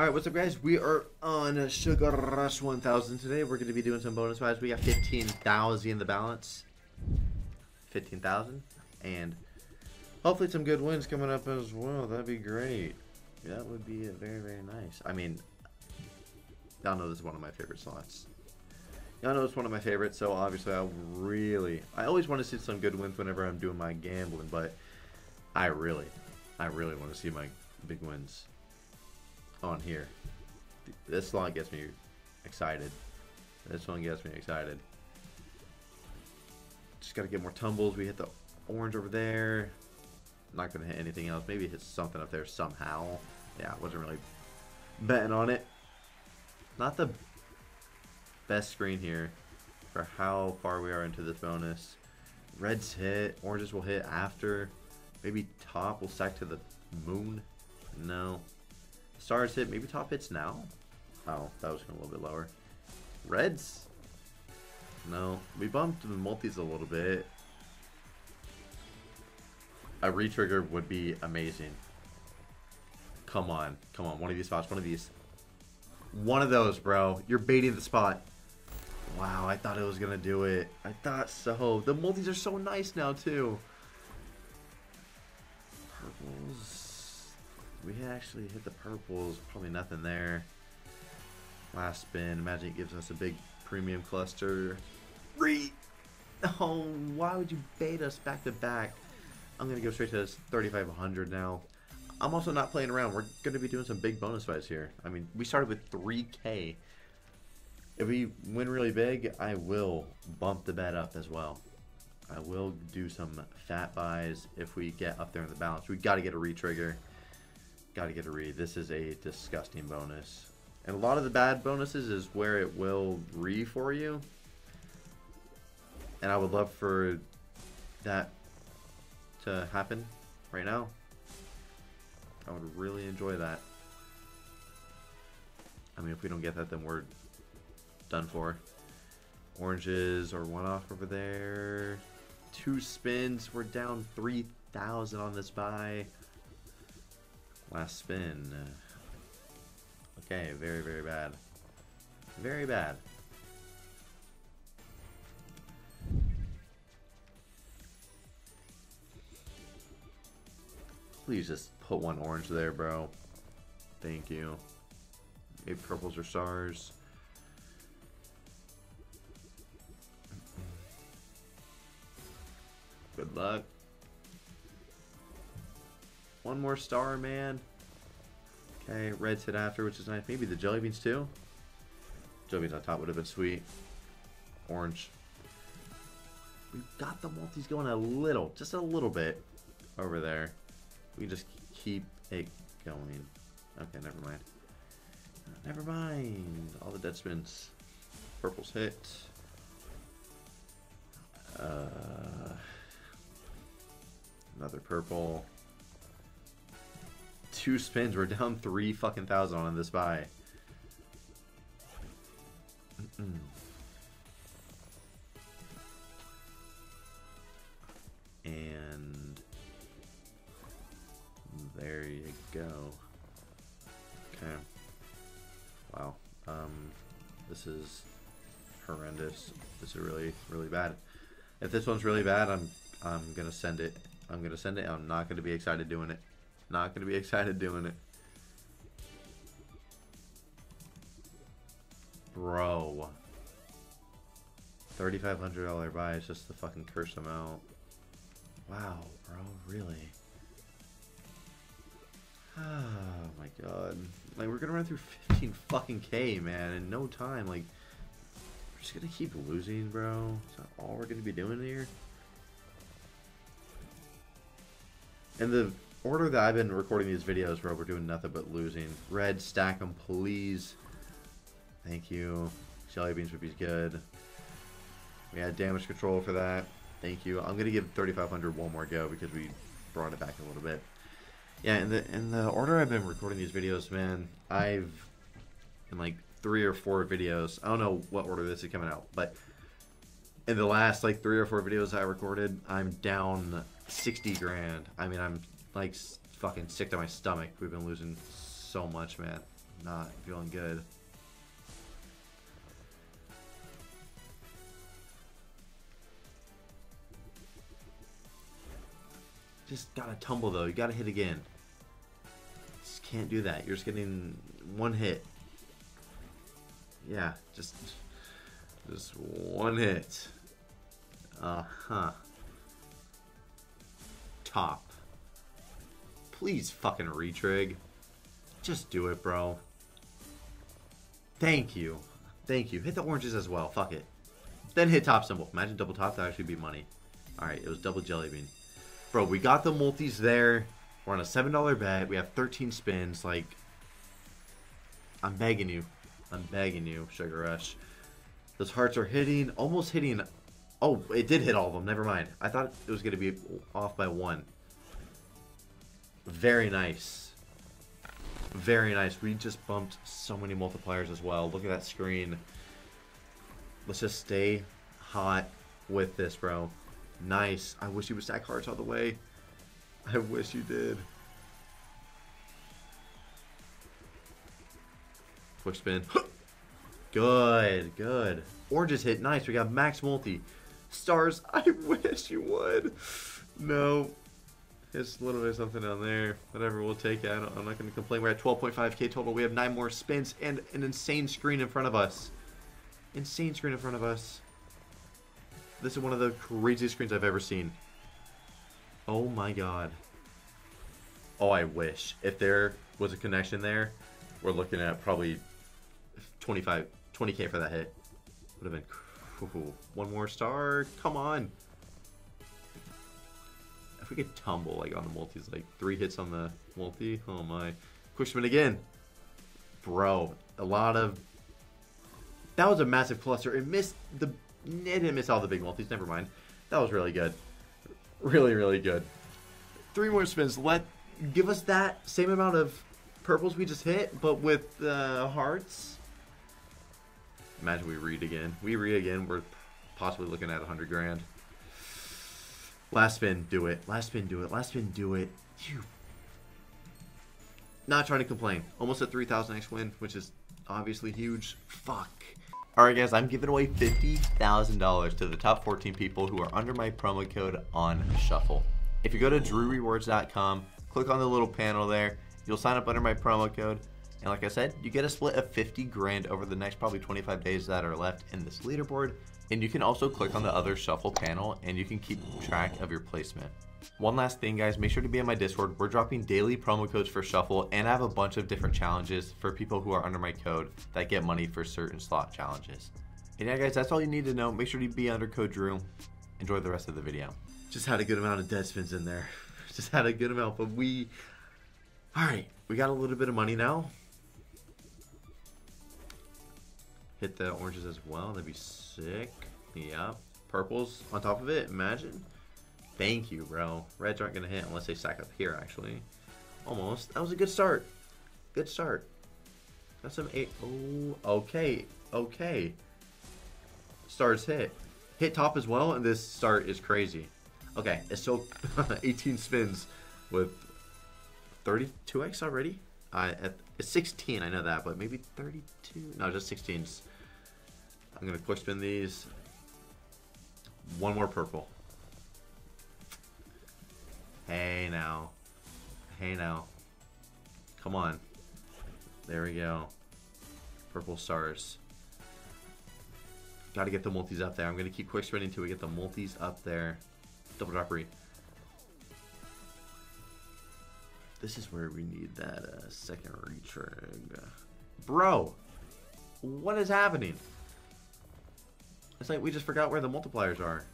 Alright, what's up guys? We are on Sugar Rush 1000 today. We're going to be doing some bonus buys. We got 15,000 in the balance. 15,000. And hopefully some good wins coming up as well. That'd be great. That would be very, very nice. I mean, y'all know this is one of my favorite slots. Y'all know it's one of my favorites, so obviously I always want to see some good wins whenever I'm doing my gambling, but I really want to see my big wins on here. This slot gets me excited. This one gets me excited. Just gotta get more tumbles. We hit the orange over there. Not gonna hit anything else. Maybe hit something up there somehow. Yeah, wasn't really betting on it. Not the best screen here for how far we are into this bonus. Reds hit. Oranges will hit after. Maybe top will stack to the moon. No. Stars hit. Maybe top hits now. Oh, that was a little bit lower. Reds? No. We bumped the multis a little bit. A retrigger would be amazing. Come on. Come on. One of these spots. One of these. One of those, bro. You're baiting the spot. Wow, I thought it was going to do it. I thought so. The multis are so nice now, too. Purples. We actually hit the purples, probably nothing there. Last spin, imagine it gives us a big premium cluster. Oh, why would you bait us back to back? I'm gonna go straight to this 3,500 now. I'm also not playing around. We're gonna be doing some big bonus buys here. I mean, we started with 3K. If we win really big, I will bump the bet up as well. I will do some fat buys if we get up there in the balance. We gotta get a retrigger. Gotta get a read. This is a disgusting bonus. And a lot of the bad bonuses is where it will re for you. And I would love for that to happen right now. I would really enjoy that. I mean, if we don't get that, then we're done for. Oranges are one off over there. Two spins. We're down 3,000 on this buy. Last spin. Okay, very, very bad. Very bad. Please just put one orange there, bro. Thank you. Maybe purples or stars. Good luck. One more star, man. Okay, reds hit after, which is nice. Maybe the jelly beans too. Jelly beans on top would have been sweet. Orange. We've got the multis going a little, just a little bit over there. We just keep it going. Okay, never mind. Never mind. All the dead spins. Purples hit. Another purple. Two spins, we're down 3,000 on this buy. And there you go. Okay. Wow. This is horrendous. This is really bad. If this one's really bad, I'm gonna send it. I'm gonna send it. I'm not gonna be excited doing it. Not going to be excited doing it. Bro. $3,500 buy is just the fucking curse amount. Wow, bro, really? Oh my god. Like, we're going to run through 15 fucking K, man, in no time. Like, we're just going to keep losing, bro. Is that all we're going to be doing here? And the order that I've been recording these videos, bro, we're doing nothing but losing. Red, stack them, please. Thank you. Jelly beans would be good. We had damage control for that. Thank you. I'm gonna give 3,500 one more go because we brought it back a little bit. Yeah, in the order I've been recording these videos, man, I've in like 3 or 4 videos. I don't know what order this is coming out, but in the last like 3 or 4 videos I recorded, I'm down 60 grand. I mean, I'm like fucking sick to my stomach. We've been losing so much, man. not feeling good. Just gotta tumble though, you gotta hit again. Just can't do that, you're just getting one hit. Yeah, just one hit. Uh-huh. Top. Please fucking retrig. Just do it, bro. Thank you. Thank you. Hit the oranges as well. Fuck it. Then hit top symbol. Imagine double top. That actually be money. Alright, it was double jelly bean. Bro, we got the multis there. We're on a $7 bet. We have 13 spins. Like, I'm begging you. I'm begging you, Sugar Rush. Those hearts are hitting. Almost hitting. Oh, it did hit all of them. Never mind. I thought it was going to be off by one. Very nice. Very nice. We just bumped so many multipliers as well. Look at that screen. Let's just stay hot with this, bro. Nice. I wish you would stack hearts all the way. I wish you did. Quick spin. Good, good. Oranges hit. Nice. We got max multi. Stars. I wish you would. No. Just a little bit of something down there. Whatever, we'll take it. I'm not going to complain. We're at 12.5k total. We have 9 more spins and an insane screen in front of us. Insane screen in front of us. This is one of the craziest screens I've ever seen. Oh my god. Oh, I wish. If there was a connection there, we're looking at probably 20k for that hit. Would have been cool. One more star. Come on. If we could tumble like on the multis, like 3 hits on the multi. Oh my. Quick spin again. Bro, a lot of... That was a massive cluster. It missed the... It didn't miss all the big multis. Never mind. That was really good. Really, really good. 3 more spins. Give us that same amount of purples we just hit, but with the hearts. Imagine we read again. We read again. We're possibly looking at 100 grand. Last spin, do it. Last spin, do it. Last spin, do it. Phew. Not trying to complain. Almost a 3,000x win, which is obviously huge. Fuck. Alright guys, I'm giving away $50,000 to the top 14 people who are under my promo code on Shuffle. If you go to drewrewards.com, click on the little panel there, you'll sign up under my promo code. And like I said, you get a split of 50 grand over the next probably 25 days that are left in this leaderboard. And you can also click on the other shuffle panel and you can keep track of your placement. One last thing guys, make sure to be in my Discord. We're dropping daily promo codes for Shuffle and I have a bunch of different challenges for people who are under my code that get money for certain slot challenges. And yeah guys, that's all you need to know. Make sure to be under code Drew. Enjoy the rest of the video. Just had a good amount of dead spins in there. Just had a good amount, but we... Alright, we got a little bit of money now. Hit the oranges as well. That'd be sick. Yeah. Purples on top of it. Imagine. Thank you, bro. Reds aren't going to hit unless they stack up here, actually. Almost. That was a good start. Good start. That's some 8. Oh, okay. Okay. Stars hit. Hit top as well, and this start is crazy. Okay. It's still 18 spins with 32x already. It's 16, I know that, but maybe 32? No, just 16s. I'm going to quick spin these. One more purple. Hey now. Hey now. Come on. There we go. Purple stars. Got to get the multis up there. I'm going to keep quick spinning until we get the multis up there. Double droppery. This is where we need that second retrig. Bro, what is happening? It's like we just forgot where the multipliers are.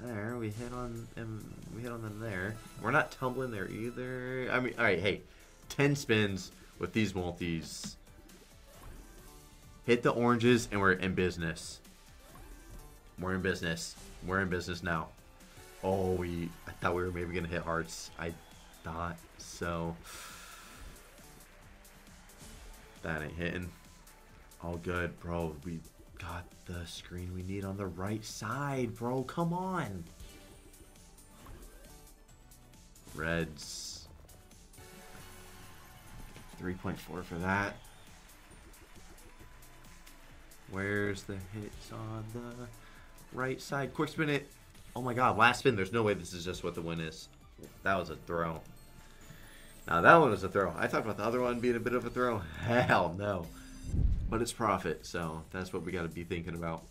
There, we hit on them. We hit on them there. We're not tumbling there either. I mean, all right, hey, 10 spins with these multis. Hit the oranges, and we're in business. We're in business. We're in business now. Oh, I thought we were maybe gonna hit hearts. I thought so. That ain't hitting. All good, bro. We got the screen we need on the right side, bro. Come on. Reds. 3.4 for that. Where's the hits on the right side? Quick spin it. Oh my god, last spin. There's no way this is just what the win is. That was a throw. Now that one was a throw. I talked about the other one being a bit of a throw. Hell no. But it's profit, so that's what we got to be thinking about.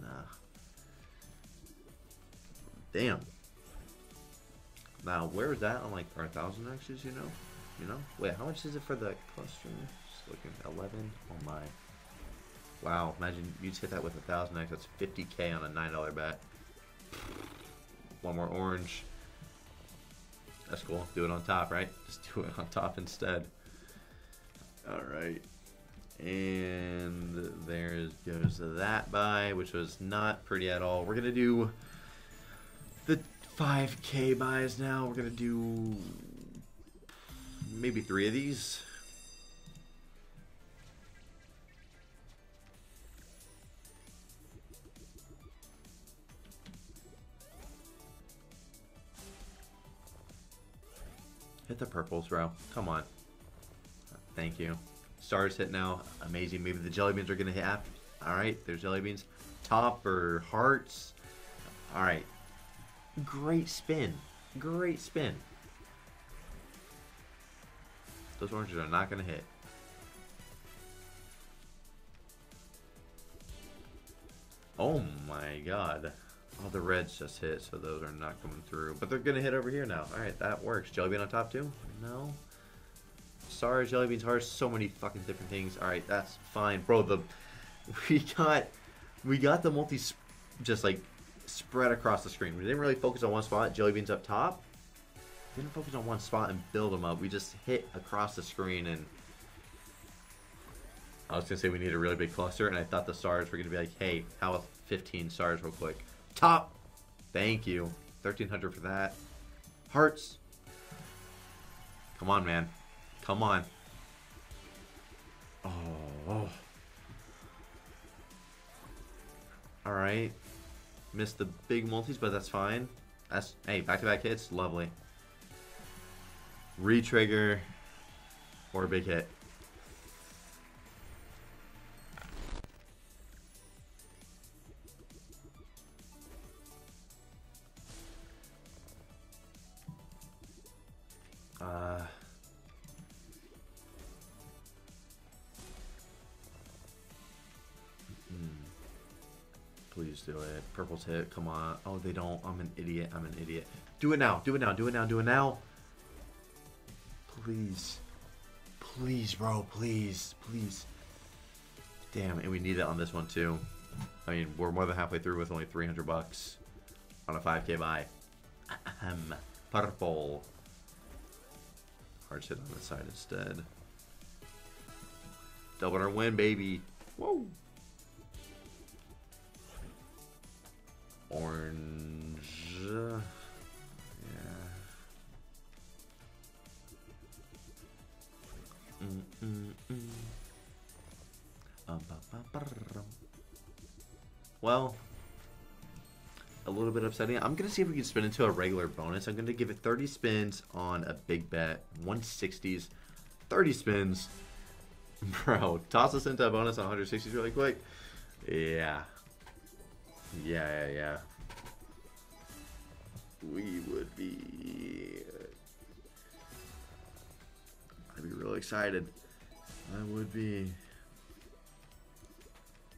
Nah. Damn. Now, where is that on, like, our 1,000 X's, you know? You know? Wait, how much is it for the cluster? Just looking at 11. Oh, my. Wow. Imagine you just hit that with a 1,000 X. That's 50K on a $9 bet. One more orange. That's cool. Do it on top, right? Just do it on top instead. All right. And there goes that buy, which was not pretty at all. We're going to do the 5K buys now. We're going to do maybe 3 of these. Hit the purples, bro. Come on. Thank you. Stars hit now. Amazing. Maybe the jelly beans are going to hit after. All right. There's jelly beans. Top or hearts. All right. Great spin. Great spin. Those oranges are not going to hit. Oh, my God. Oh, the reds just hit, so those are not coming through. But they're going to hit over here now. All right, that works. Jellybean on top, too? No. Sorry, jellybeans, hearts, so many fucking different things. All right, that's fine. Bro, we got the multi just, like, spread across the screen. We didn't really focus on one spot. Jellybeans up top. Didn't focus on one spot and build them up. We just hit across the screen, and I was going to say we need a really big cluster, and I thought the stars were going to be like, hey, how about 15 stars real quick? Top, thank you. 1,300 for that. Hearts. Come on, man. Come on. Oh. All right. Missed the big multis, but that's fine. That's, hey, back-to-back hits, lovely. Retrigger or a big hit. Please do it. Purple's hit. Come on. Oh, they don't. I'm an idiot. I'm an idiot. Do it now. Do it now. Do it now. Do it now. Please. Please, bro. Please. Please. Damn. And we need it on this one, too. I mean, we're more than halfway through with only 300 bucks on a 5K buy. Purple. Hearts hit on the side instead. Double our win, baby. Whoa. Orange, yeah. Well, a little bit upsetting. I'm gonna see if we can spin into a regular bonus. I'm gonna give it 30 spins on a big bet, 160s, 30 spins, bro. Toss us into a bonus on 160s really quick. Yeah. Yeah. We would be... I'd be real excited. I would be...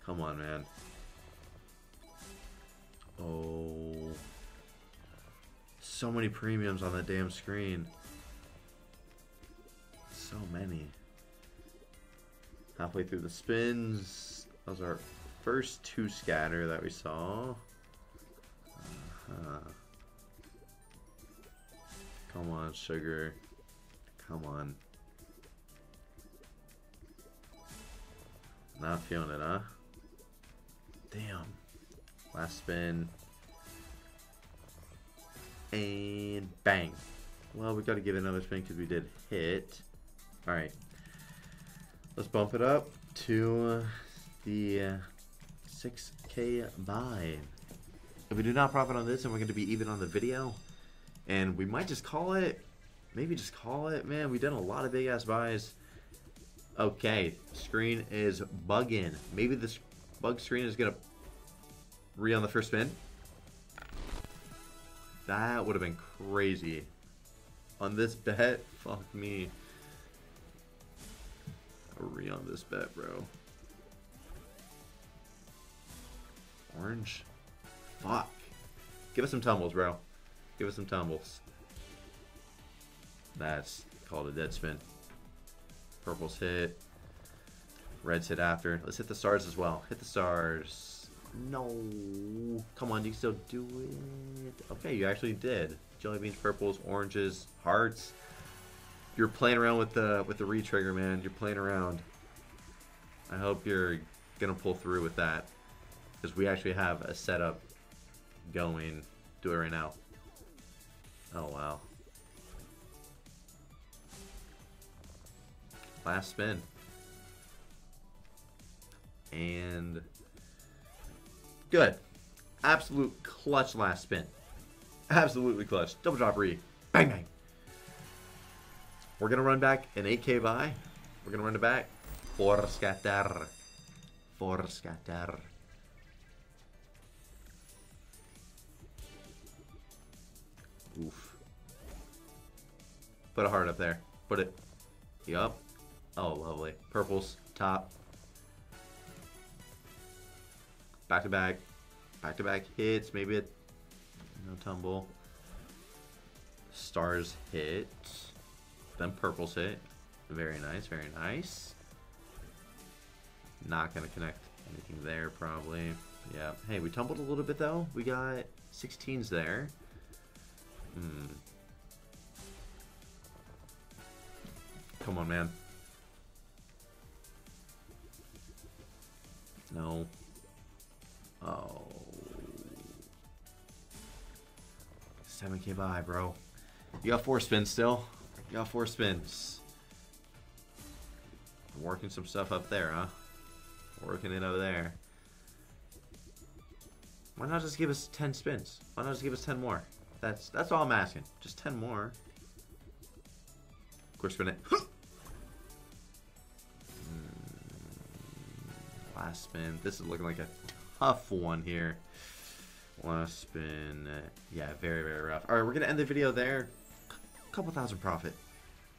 Come on, man. Oh. So many premiums on that damn screen. So many. Halfway through the spins. Those are... First 2 scatter that we saw. Come on, sugar. Come on. Not feeling it, huh? Damn. Last spin. And bang. Well, we got to give it another spin because we did hit. All right. Let's bump it up to the... 6K buy. If we do not profit on this, and we're going to be even on the video, and we might just call it. Maybe just call it, man. We've done a lot of big ass buys. Okay, screen is bugging. Maybe this bug screen is gonna re on the first spin. That would have been crazy. On this bet, fuck me. A re on this bet, bro. Orange. Fuck. Give us some tumbles, bro. Give us some tumbles. That's called a dead spin. Purple's hit. Red's hit after. Let's hit the stars as well. Hit the stars. No. Come on, you can still do it. Okay, you actually did. Jelly beans, purples, oranges, hearts. You're playing around with the re-trigger, man. You're playing around. I hope you're gonna pull through with that, because we actually have a setup going. Do it right now. Oh wow. Last spin. And good. Absolute clutch last spin. Absolutely clutch. Double drop re. Bang bang. We're gonna run back an 8K buy. We're gonna run it back. Forskatar. Forskatar. Oof. Put a heart up there. Put it. Yup. Oh, lovely. Purples, top. Back to back. Back to back hits. Maybe it. No tumble. Stars hit. Then purples hit. Very nice. Very nice. Not going to connect anything there, probably. Yeah. Hey, we tumbled a little bit, though. We got 16s there. Hmm. Come on, man. No. Oh. 7K buy, bro. You got 4 spins still. You got 4 spins. I'm working some stuff up there, huh? Working it over there. Why not just give us 10 spins? Why not just give us 10 more? That's all I'm asking. Just 10 more. Of course, spin it. Last spin. This is looking like a tough one here. Last spin. Yeah, very, very rough. All right, we're going to end the video there. Couple thousand profit.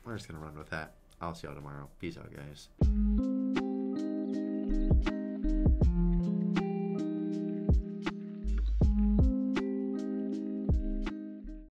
We're just going to run with that. I'll see y'all tomorrow. Peace out, guys.